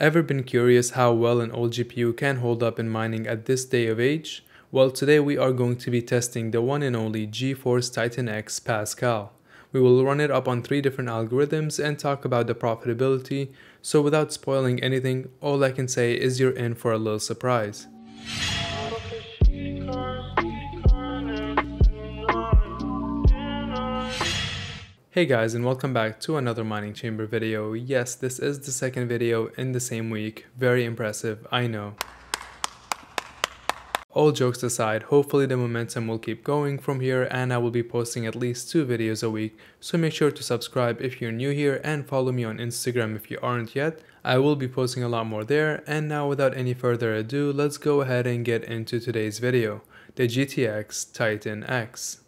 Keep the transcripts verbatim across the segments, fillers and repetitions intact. Ever been curious how well an old G P U can hold up in mining at this day of age? Well, today we are going to be testing the one and only GeForce Titan X Pascal. We will run it up on three different algorithms and talk about the profitability, so without spoiling anything, all I can say is you're in for a little surprise. Hey guys, and welcome back to another Mining Chamber video. Yes, this is the second video in the same week. Very impressive, I know. All jokes aside, hopefully the momentum will keep going from here and I will be posting at least two videos a week, so make sure to subscribe if you're new here and follow me on Instagram if you aren't yet. I will be posting a lot more there, and now without any further ado, let's go ahead and get into today's video, the G T X Titan X.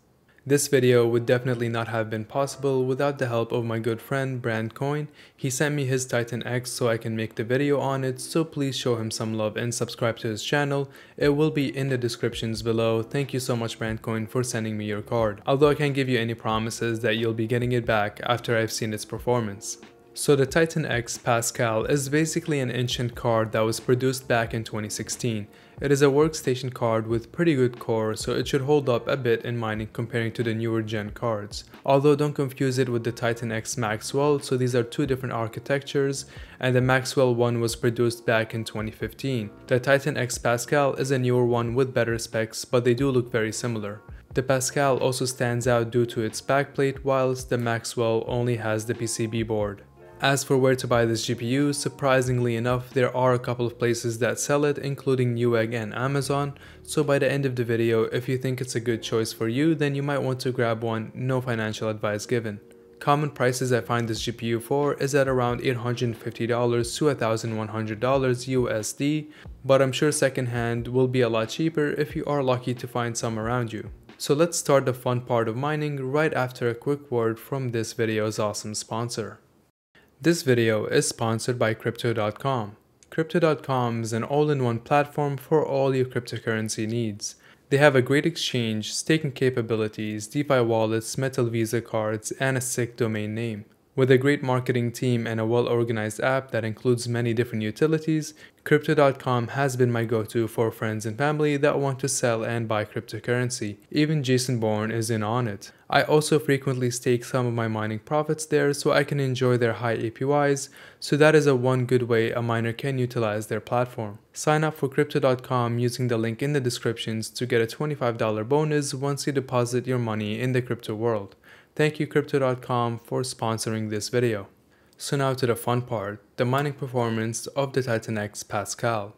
This video would definitely not have been possible without the help of my good friend Brandcoin. He sent me his Titan X so I can make the video on it, so please show him some love and subscribe to his channel. It will be in the descriptions below. Thank you so much Brandcoin for sending me your card, although I can't give you any promises that you'll be getting it back after I've seen its performance. So the Titan X Pascal is basically an ancient card that was produced back in twenty sixteen. It is a workstation card with pretty good core, so it should hold up a bit in mining comparing to the newer gen cards. Although don't confuse it with the Titan X Maxwell, so these are two different architectures, and the Maxwell one was produced back in twenty fifteen. The Titan X Pascal is a newer one with better specs, but they do look very similar. The Pascal also stands out due to its backplate, whilst the Maxwell only has the P C B board. As for where to buy this G P U, surprisingly enough, there are a couple of places that sell it, including Newegg and Amazon, so by the end of the video, if you think it's a good choice for you, then you might want to grab one, no financial advice given. Common prices I find this G P U for is at around eight hundred fifty dollars to one thousand one hundred dollars U S D, but I'm sure secondhand will be a lot cheaper if you are lucky to find some around you. So let's start the fun part of mining right after a quick word from this video's awesome sponsor. This video is sponsored by Crypto dot com. Crypto dot com is an all-in-one platform for all your cryptocurrency needs. They have a great exchange, staking capabilities, DeFi wallets, metal Visa cards, and a sick domain name. With a great marketing team and a well-organized app that includes many different utilities, Crypto dot com has been my go-to for friends and family that want to sell and buy cryptocurrency. Even Jason Bourne is in on it. I also frequently stake some of my mining profits there so I can enjoy their high A P Ys, so that is a one good way a miner can utilize their platform. Sign up for Crypto dot com using the link in the descriptions to get a twenty-five dollar bonus once you deposit your money in the crypto world. Thank you Crypto dot com for sponsoring this video. So now to the fun part, the mining performance of the Titan X Pascal.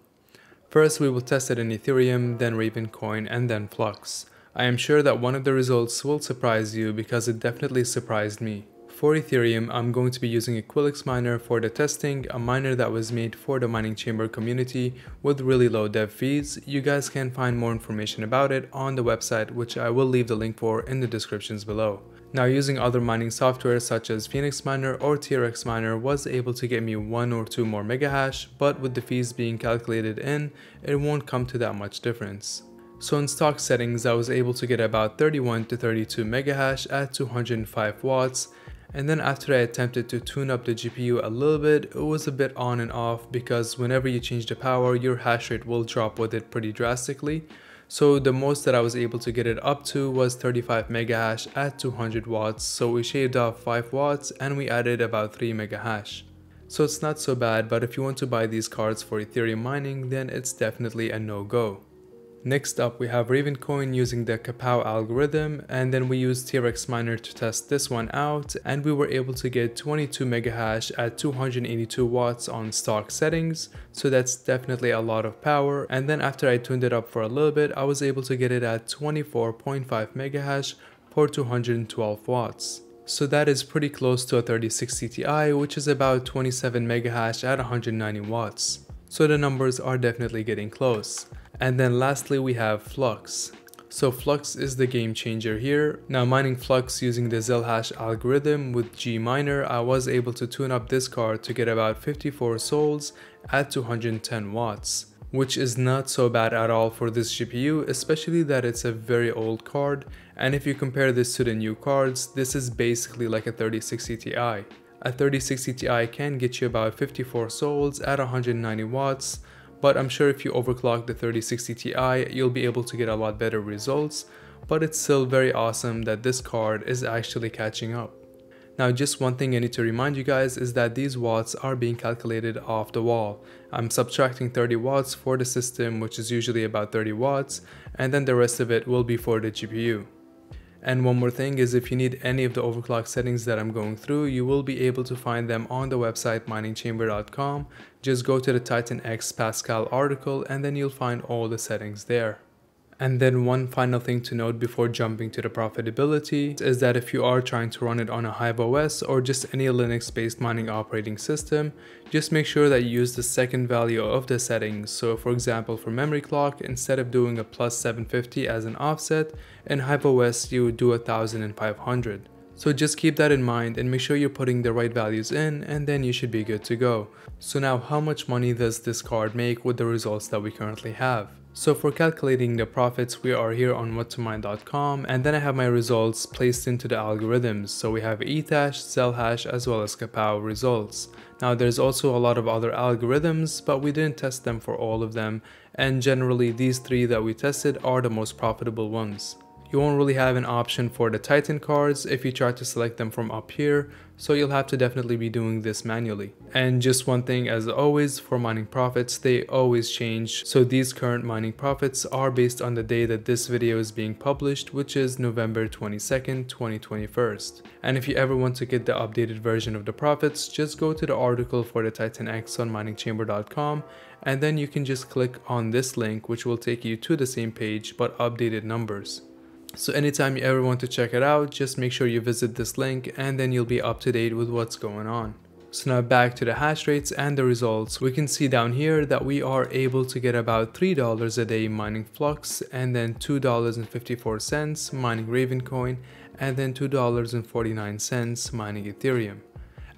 First we will test it in Ethereum, then Ravencoin, and then Flux. I am sure that one of the results will surprise you because it definitely surprised me. For Ethereum, I'm going to be using Aquilex Miner for the testing, a miner that was made for the Mining Chamber community with really low dev fees. You guys can find more information about it on the website, which I will leave the link for in the descriptions below. Now, using other mining software such as Phoenix Miner or T-Rex Miner was able to get me one or two more megahash, but with the fees being calculated in, it won't come to that much difference. So in stock settings, I was able to get about thirty-one to thirty-two megahash at two hundred five watts, and then after I attempted to tune up the G P U a little bit, it was a bit on and off because whenever you change the power, your hash rate will drop with it pretty drastically. So the most that I was able to get it up to was thirty-five megahash at two hundred watts, so we shaved off five watts and we added about three megahash. So it's not so bad, but if you want to buy these cards for Ethereum mining, then it's definitely a no-go. Next up we have Ravencoin using the Kapow algorithm, and then we used T-Rex Miner to test this one out, and we were able to get twenty-two megahash at two hundred eighty-two watts on stock settings, so that's definitely a lot of power. And then after I tuned it up for a little bit, I was able to get it at twenty-four point five megahash for two hundred twelve watts. So that is pretty close to a thirty sixty Ti, which is about twenty-seven megahash at one hundred ninety watts. So the numbers are definitely getting close. And then lastly we have Flux. So Flux is the game changer here. Now, mining Flux using the ZelHash algorithm with Gminer, I was able to tune up this card to get about fifty-four souls at two hundred ten watts, which is not so bad at all for this G P U, especially that it's a very old card, and if you compare this to the new cards, this is basically like a thirty sixty Ti. a thirty sixty Ti can get you about fifty-four souls at one hundred ninety watts, but I'm sure if you overclock the thirty sixty Ti, you'll be able to get a lot better results, but it's still very awesome that this card is actually catching up. Now, just one thing I need to remind you guys is that these watts are being calculated off the wall. I'm subtracting thirty watts for the system, which is usually about thirty watts, and then the rest of it will be for the G P U. And one more thing is, if you need any of the overclock settings that I'm going through, you will be able to find them on the website mining chamber dot com. Just go to the Titan X Pascal article and then you'll find all the settings there. And then one final thing to note before jumping to the profitability is that if you are trying to run it on a Hive O S or just any Linux-based mining operating system, just make sure that you use the second value of the settings. So for example, for memory clock, instead of doing a plus seven fifty as an offset, in Hive O S you would do one thousand five hundred. So just keep that in mind and make sure you're putting the right values in, and then you should be good to go. So now, how much money does this card make with the results that we currently have? So for calculating the profits, we are here on what to mine dot com, and then I have my results placed into the algorithms. So we have Ethash, ZelHash, as well as Kapow results. Now there's also a lot of other algorithms, but we didn't test them for all of them, and generally these three that we tested are the most profitable ones. You won't really have an option for the Titan cards if you try to select them from up here, so you'll have to definitely be doing this manually. And just one thing, as always, for mining profits, they always change. So these current mining profits are based on the day that this video is being published, which is November twenty-second, twenty twenty-one. And if you ever want to get the updated version of the profits, just go to the article for the Titan X on mining chamber dot com, and then you can just click on this link, which will take you to the same page but updated numbers. So anytime you ever want to check it out, just make sure you visit this link, and then you'll be up to date with what's going on. So now back to the hash rates and the results. We can see down here that we are able to get about three dollars a day mining Flux, and then two dollars and fifty-four cents mining Ravencoin, and then two dollars and forty-nine cents mining Ethereum.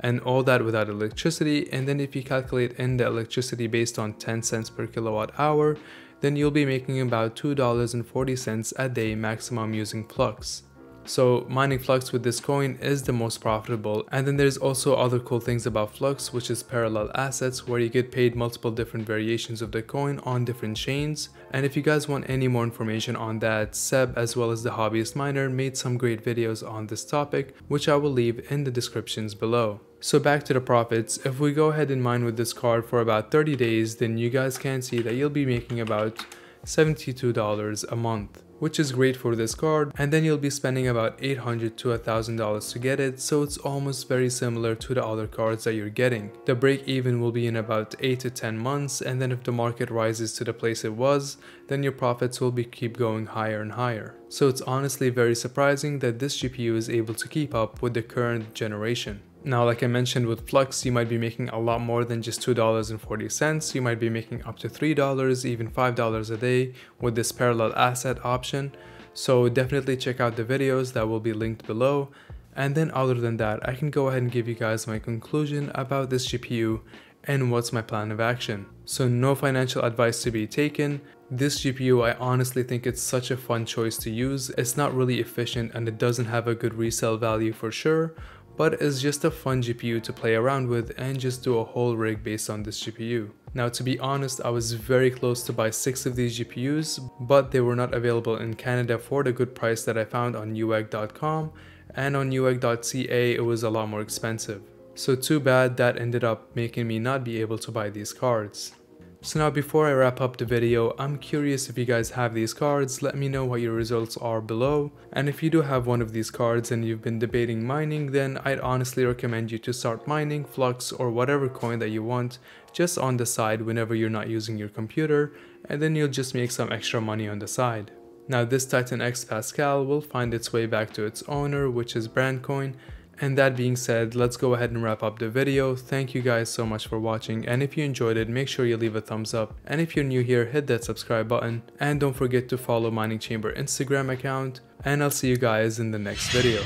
And all that without electricity, and then if you calculate in the electricity based on ten cents per kilowatt hour, then you'll be making about two dollars and forty cents a day maximum using Flux. So mining Flux with this coin is the most profitable, and then there's also other cool things about Flux, which is parallel assets, where you get paid multiple different variations of the coin on different chains. And if you guys want any more information on that, Seb as well as the Hobbyist Miner made some great videos on this topic, which I will leave in the descriptions below. So back to the profits, if we go ahead and mine with this card for about thirty days, then you guys can see that you'll be making about seventy-two dollars a month, which is great for this card, and then you'll be spending about eight hundred to one thousand dollars to get it, so it's almost very similar to the other cards that you're getting. The break even will be in about eight to ten months, and then if the market rises to the place it was, then your profits will be keep going higher and higher. So it's honestly very surprising that this G P U is able to keep up with the current generation. Now, like I mentioned, with Flux, you might be making a lot more than just two dollars and forty cents. You might be making up to three dollars, even five dollars a day with this parallel asset option. So definitely check out the videos that will be linked below. And then other than that, I can go ahead and give you guys my conclusion about this G P U and what's my plan of action. So no financial advice to be taken. This G P U, I honestly think it's such a fun choice to use. It's not really efficient and it doesn't have a good resale value for sure, but it's just a fun G P U to play around with and just do a whole rig based on this G P U. Now, to be honest, I was very close to buy six of these G P Us, but they were not available in Canada for the good price that I found on Newegg dot com, and on Newegg dot C A it was a lot more expensive. So too bad that ended up making me not be able to buy these cards. So now, before I wrap up the video, I'm curious if you guys have these cards. Let me know what your results are below, and if you do have one of these cards and you've been debating mining, then I'd honestly recommend you to start mining Flux or whatever coin that you want just on the side whenever you're not using your computer, and then you'll just make some extra money on the side. Now this Titan X Pascal will find its way back to its owner, which is Brandcoin. And that being said, let's go ahead and wrap up the video. Thank you guys so much for watching, and if you enjoyed it, make sure you leave a thumbs up, and if you're new here, hit that subscribe button, and don't forget to follow Mining Chamber Instagram account, and I'll see you guys in the next video.